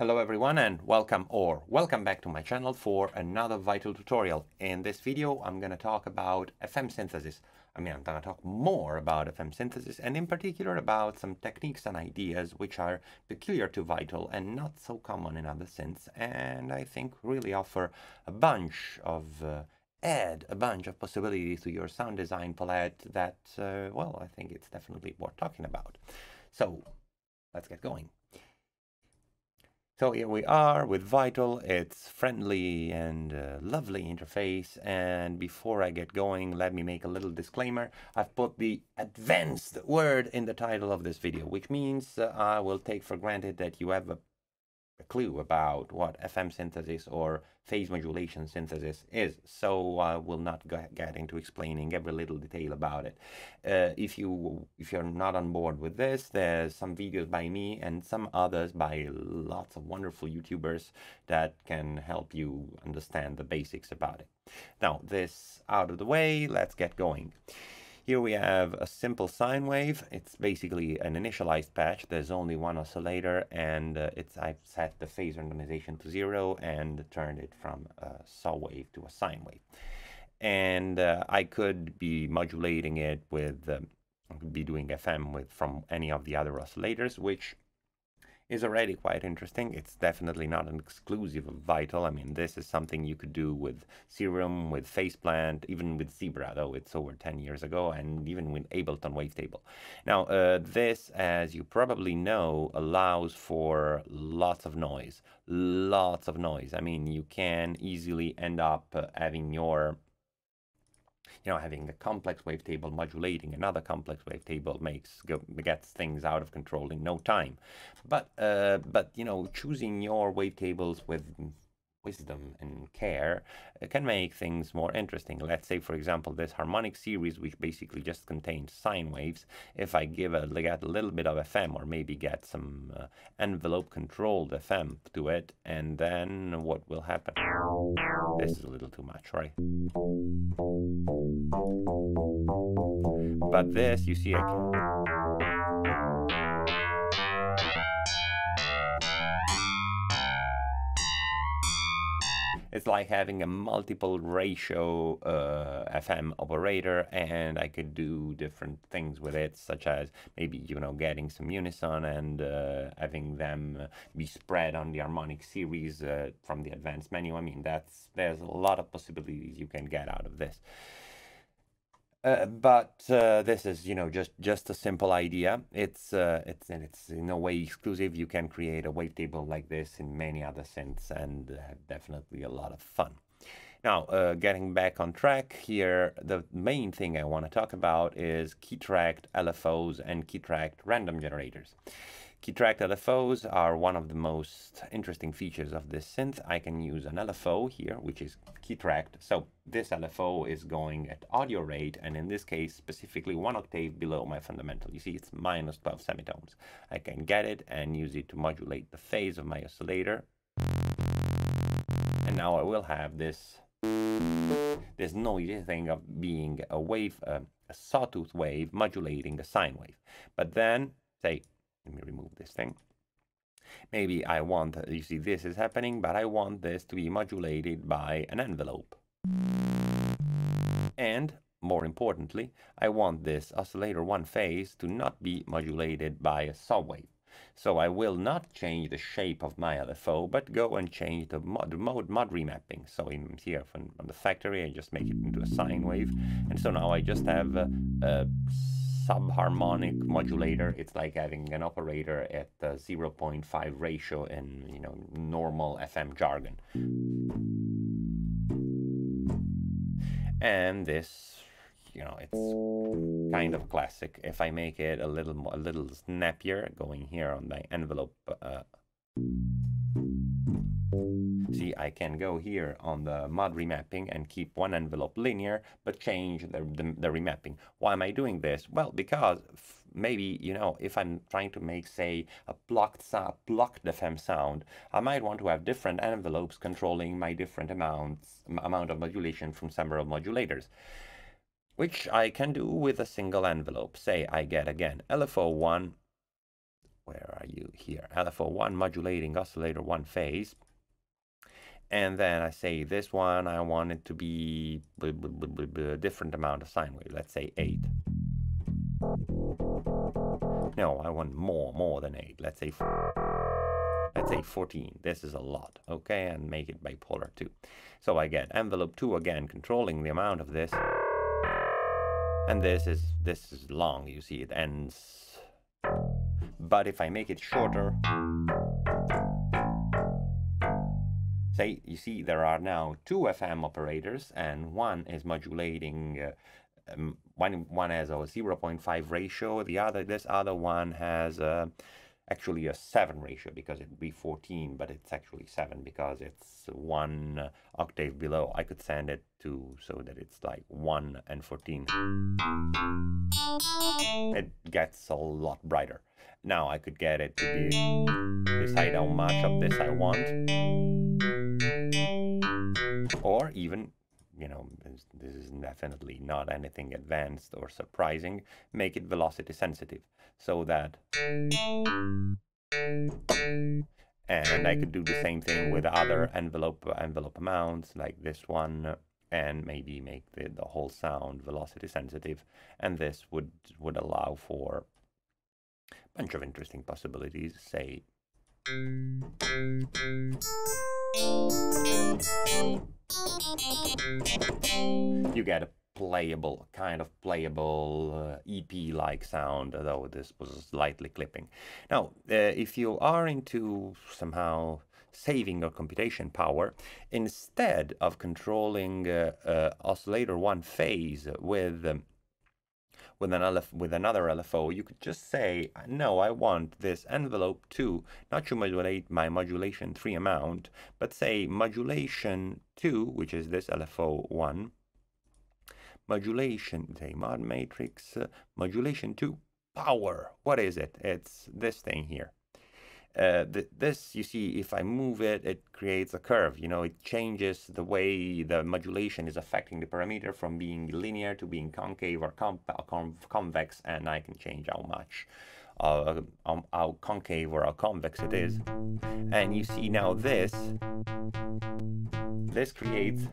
Hello everyone and welcome or welcome back to my channel for another Vital tutorial. In this video I'm going to talk about FM synthesis. I'm going to talk more about FM synthesis and in particular about some techniques and ideas which are peculiar to Vital and not so common in other synths, and I think really offer a bunch of add a bunch of possibilities to your sound design palette that well, I think it's definitely worth talking about. So let's get going. So here we are with Vital. It's friendly and lovely interface, and before I get going let me make a little disclaimer. I've put the advanced word in the title of this video, which means I will take for granted that you have a clue about what FM synthesis or phase modulation synthesis is, so I will not get into explaining every little detail about it. If you're not on board with this, there's some videos by me and some others by lots of wonderful YouTubers that can help you understand the basics about it. Now this out of the way, let's get going. Here we have a simple sine wave. It's basically an initialized patch. There's only one oscillator, and I've set the phase randomization to 0 and turned it from a saw wave to a sine wave. And I could be modulating it with, I could be doing FM from any of the other oscillators, which is already quite interesting. It's definitely not an exclusive of Vital. I mean, this is something you could do with Serum, with Faceplant, even with Zebra, though it's over 10 years ago, and even with Ableton Wavetable. Now, this, as you probably know, allows for lots of noise. I mean, you can easily end up having your having a complex wavetable modulating another complex wavetable gets things out of control in no time. But you know, choosing your wavetables with wisdom and care can make things more interesting. Let's say, for example, this harmonic series, which basically just contains sine waves. If I get a little bit of FM, or maybe get some envelope-controlled FM to it, and then what will happen? This is a little too much, right? But this, you see, it's like having a multiple ratio FM operator, and I could do different things with it, such as maybe, you know, getting some unison and having them be spread on the harmonic series from the advanced menu. I mean, there's a lot of possibilities you can get out of this. But this is, you know, just a simple idea. It's in no way exclusive. You can create a wavetable like this in many other synths and have definitely a lot of fun. Now, getting back on track here, the main thing I want to talk about is key-tracked LFOs and key-tracked random generators. Key-tracked LFOs are one of the most interesting features of this synth. I can use an LFO here, which is key-tracked. So this LFO is going at audio rate, and in this case, specifically one octave below my fundamental. You see, it's minus 12 semitones. I can get it and use it to modulate the phase of my oscillator. And now I will have this noisy thing of being a wave, a sawtooth wave, modulating a sine wave. But then, say, let me remove this thing. Maybe I want, you see this is happening, but I want this to be modulated by an envelope. And, more importantly, I want this oscillator one phase to not be modulated by a saw wave. So I will not change the shape of my LFO, but go and change the mode remapping. So in here from the factory, I just make it into a sine wave. And so now I just have a subharmonic modulator. It's like having an operator at 0.5 ratio in, you know, normal FM jargon. And this, you know, it's kind of classic. If I make it a little snappier, going here on the envelope, see, I can go here on the mod remapping and keep one envelope linear, but change the remapping. Why am I doing this? Well, because maybe, you know, if I'm trying to make, say, a plucked FM sound, I might want to have different envelopes controlling my different amount of modulation from several modulators, which I can do with a single envelope. Say I get, again, LFO1, where are you here? LFO1 modulating oscillator one phase. And then I say this one, I want it to be a different amount of sine wave, let's say 8. No, I want more than 8, let's say 4. Let's say 14, this is a lot, okay, and make it bipolar too. So I get envelope 2 again, controlling the amount of this. And this is long, you see, it ends. But if I make it shorter, say, you see, there are now 2 FM operators, and one is modulating, one has a 0.5 ratio, the other, this other one has actually a 7 ratio, because it would be 14, but it's actually 7 because it's one octave below. I could send it to, so that it's like 1 and 14. It gets a lot brighter. Now I could get it to be, decide how much of this I want, or even, you know, this is definitely not anything advanced or surprising, make it velocity sensitive, so that, and I could do the same thing with other envelope amounts like this one, and maybe make the whole sound velocity sensitive, and this would allow for a bunch of interesting possibilities, say. You get a playable, kind of playable EP-like sound, though this was slightly clipping. Now, if you are into somehow saving your computation power, instead of controlling oscillator one phase with another LFO, you could just say, no, I want this envelope 2 not to modulate my modulation 3 amount, but say modulation 2, which is this LFO 1, modulation, say mod matrix, modulation 2, power. What is it? It's this thing here. This, you see, if I move it, it creates a curve, you know, it changes the way the modulation is affecting the parameter from being linear to being concave or convex, and I can change how much, how concave or how convex it is. And you see now this creates...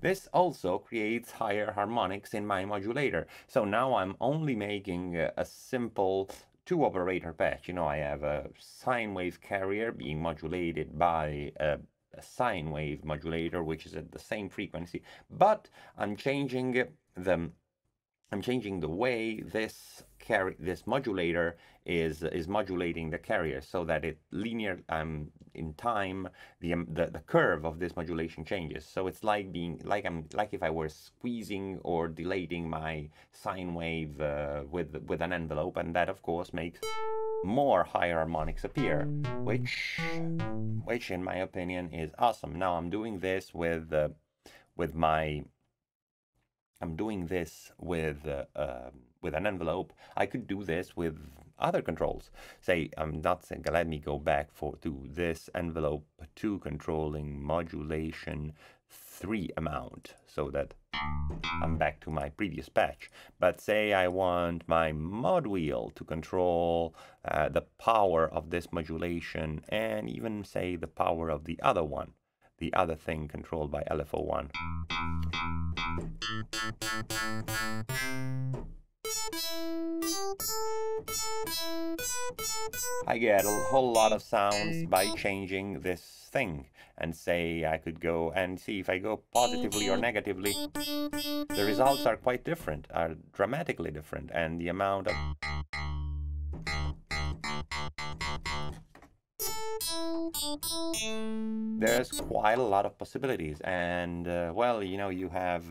This also creates higher harmonics in my modulator. So now I'm only making a simple 2 operator patch. You know, I have a sine wave carrier being modulated by a sine wave modulator, which is at the same frequency, but I'm changing the way this modulator is modulating the carrier, so that it linear in time the curve of this modulation changes. So it's like being like if I were squeezing or dilating my sine wave with an envelope, and that of course makes more higher harmonics appear, which in my opinion is awesome. Now I'm doing this with an envelope. I could do this with other controls. Say, I'm not saying, let me go back to this envelope 2 controlling modulation 3 amount, so that I'm back to my previous patch. But say I want my mod wheel to control the power of this modulation, and even say the power of the other one, the other thing controlled by LFO1. I get a whole lot of sounds by changing this thing, and say I could go and see if I go positively or negatively, the results are quite different, are dramatically different, and the amount of there's quite a lot of possibilities. And well, you know, you have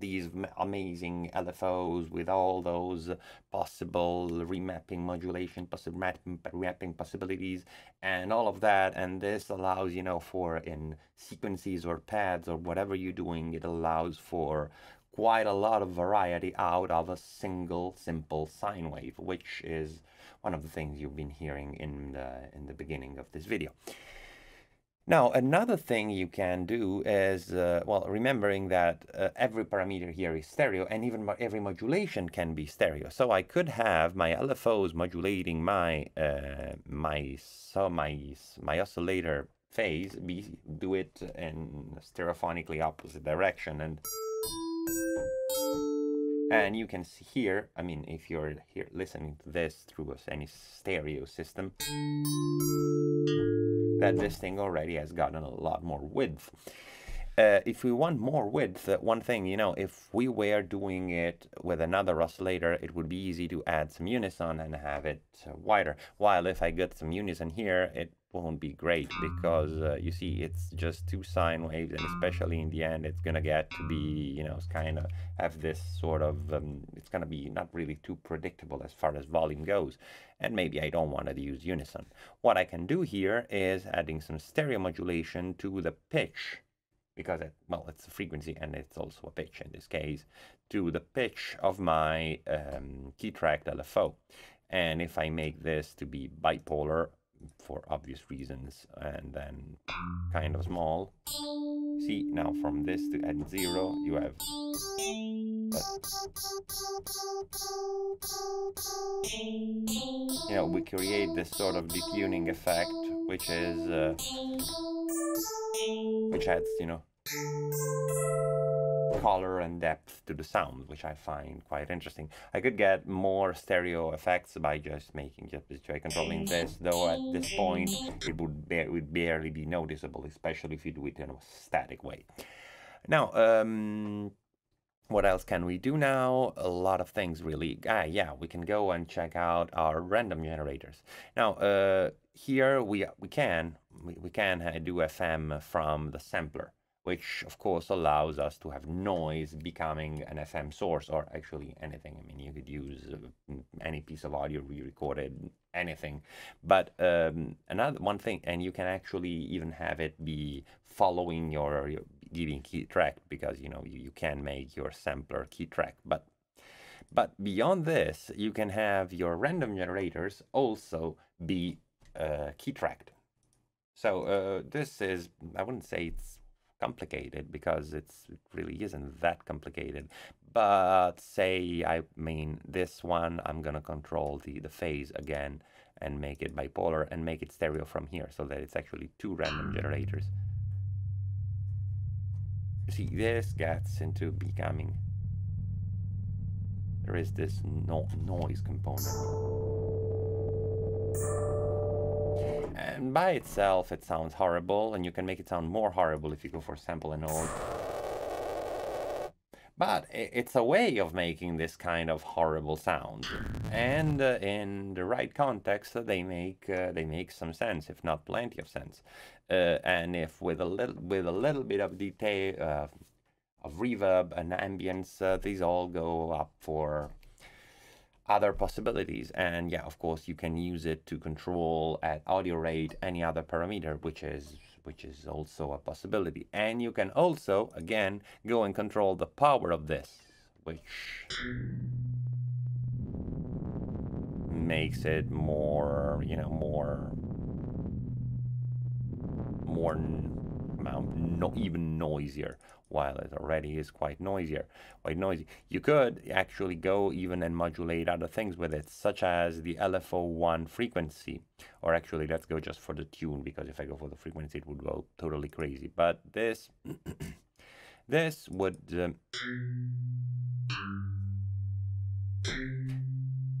these amazing LFOs with all those possible remapping, modulation, remapping possibilities, and all of that. And this allows, you know, for in sequences or pads or whatever you're doing, it allows for quite a lot of variety out of a single simple sine wave, which is one of the things you've been hearing in the beginning of this video. Now, another thing you can do is, well, remembering that every parameter here is stereo, and even every modulation can be stereo. So I could have my LFOs modulating my my oscillator phase, do it in stereophonically opposite direction, and you can see here. I mean, if you're here listening to this through any stereo system, that this thing already has gotten a lot more width. If we want more width, one thing, you know, if we were doing it with another oscillator, it would be easy to add some unison and have it wider. While if I get some unison here, it won't be great, because you see, it's just two sine waves, and especially in the end, it's gonna get to be, you know, it's kind of have this sort of, it's gonna be not really too predictable as far as volume goes, and maybe I don't want to use unison. What I can do here is adding some stereo modulation to the pitch, because it, well, it's a frequency and it's also a pitch in this case, to the pitch of my key tracked LFO. And if I make this to be bipolar for obvious reasons, and then kind of small, see, now from this to at zero you have, you know, we create this sort of detuning effect, which is which adds, you know, color and depth to the sound, which I find quite interesting. I could get more stereo effects by just making, just by controlling this, though at this point it would barely be noticeable, especially if you do it in a static way. Now, what else can we do now? A lot of things, really. Yeah, we can go and check out our random generators. Now, here we can do FM from the sampler, which of course allows us to have noise becoming an FM source, or actually anything. I mean, you could use any piece of audio re-recorded, anything. But one thing, and you can actually even have it be following your giving key track, because, you know, you can make your sampler key track. But beyond this, you can have your random generators also be key tracked. So this is, I wouldn't say it's complicated, because it really isn't that complicated. But say, I mean, this one, I'm gonna control the phase again and make it bipolar and make it stereo from here, so that it's actually two random generators. See, this gets into becoming, there is this noise component, and by itself it sounds horrible, and you can make it sound more horrible if you go for sample and hold. But it's a way of making this kind of horrible sound, and in the right context, they make some sense, if not plenty of sense. And if with a little bit of detail, of reverb and ambience, these all go up for other possibilities. And yeah, of course, you can use it to control at audio rate any other parameter, which is also a possibility. And you can also, again, go and control the power of this, which makes it more, you know, more even noisier, while it already is quite noisy. You could actually go even and modulate other things with it, such as the LFO1 frequency, or actually let's go just for the tune, because if I go for the frequency it would go totally crazy. But this this would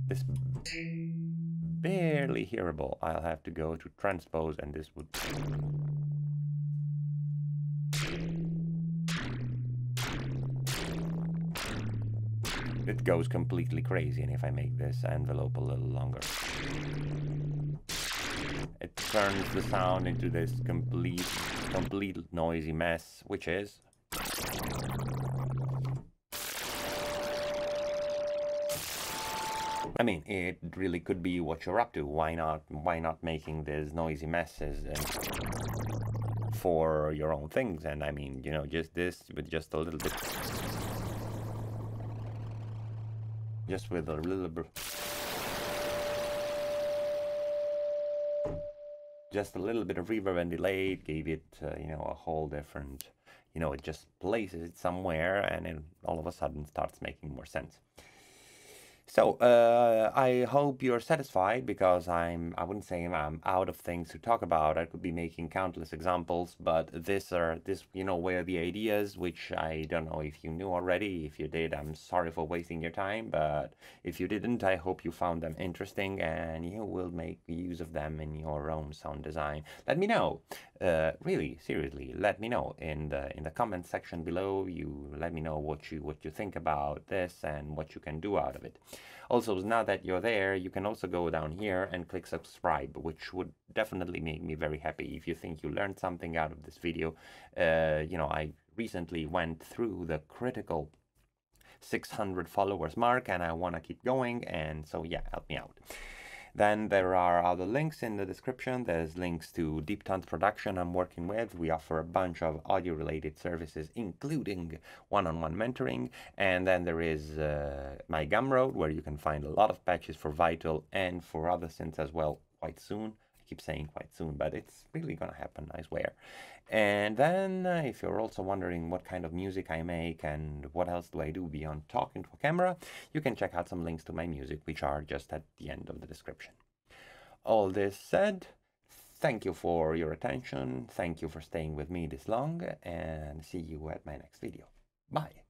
This barely hearable. I'll have to go to transpose, and this would... It goes completely crazy, and if I make this envelope a little longer, it turns the sound into this complete noisy mess, which is... I mean, it really could be what you're up to. Why not making these noisy messes for your own things? And I mean, you know, just this with just a little bit... Just with a little bit... Just a little bit of reverb and delay gave it, you know, a whole different... You know, it just places it somewhere, and it all of a sudden starts making more sense. So, I hope you're satisfied, because I wouldn't say I'm out of things to talk about. I could be making countless examples, but this, you know, were the ideas, which I don't know if you knew already. If you did, I'm sorry for wasting your time, but if you didn't, I hope you found them interesting and you will make use of them in your own sound design. Let me know, really, seriously, let me know in the comment section below. You let me know what you think about this and what you can do out of it. Also, now that you're there, you can also go down here and click subscribe, which would definitely make me very happy. If you think you learned something out of this video, you know, I recently went through the critical 600 followers mark, and I want to keep going, and so yeah, help me out. Then there are other links in the description. There's links to Deeptanzproductions I'm working with. We offer a bunch of audio-related services, including one-on-one mentoring. And then there is my Gumroad, where you can find a lot of patches for Vital and for other synths as well quite soon. I keep saying quite soon, but it's really gonna happen, I swear. And then if you're also wondering what kind of music I make and what else do I do beyond talking to a camera, you can check out some links to my music, which are just at the end of the description. All this said, thank you for your attention, thank you for staying with me this long, and see you at my next video. Bye!